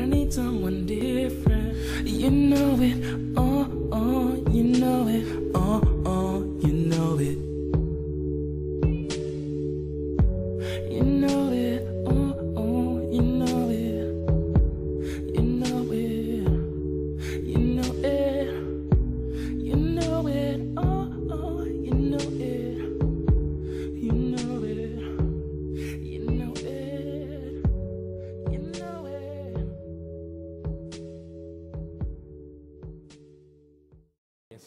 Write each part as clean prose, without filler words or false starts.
I need someone different. You know it, oh, you know it, oh, you know it. You know it, oh, you know it. You know it, you know it. You know it, oh, you know it. You know it, you know it. You know it.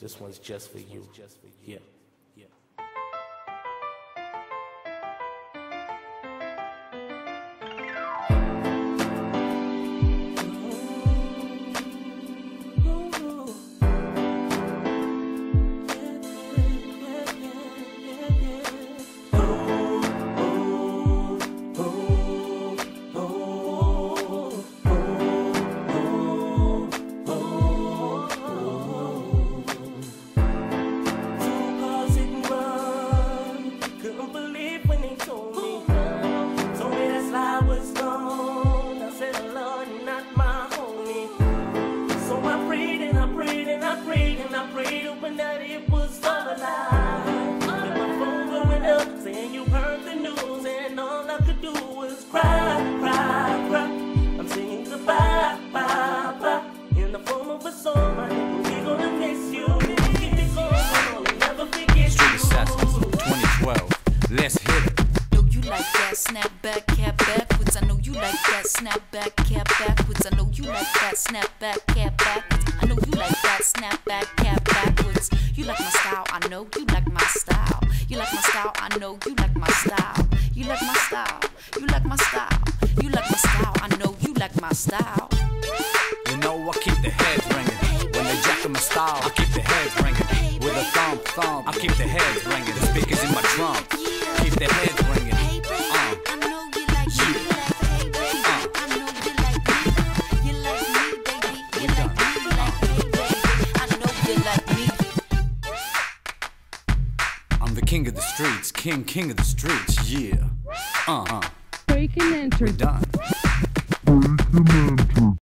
This one's just for you. Yeah. Snap back, cap backwards. I know you like that. Snap back, cap backwards. I know you like that. Snap back, cap backwards. I know you like that. Snap back, cap backwards. You like my style. I know you like my style. You like my style. I know you like my style. You like my style. You like my style. You like my style. I know you like my style. You know I keep the heads ringing when they jack my style. I keep the heads ringing with a thump. I keep the heads ringing. The speakers in my drum. Keep the heads ringing. King of the streets, king of the streets, yeah. Breaking entry. We're done.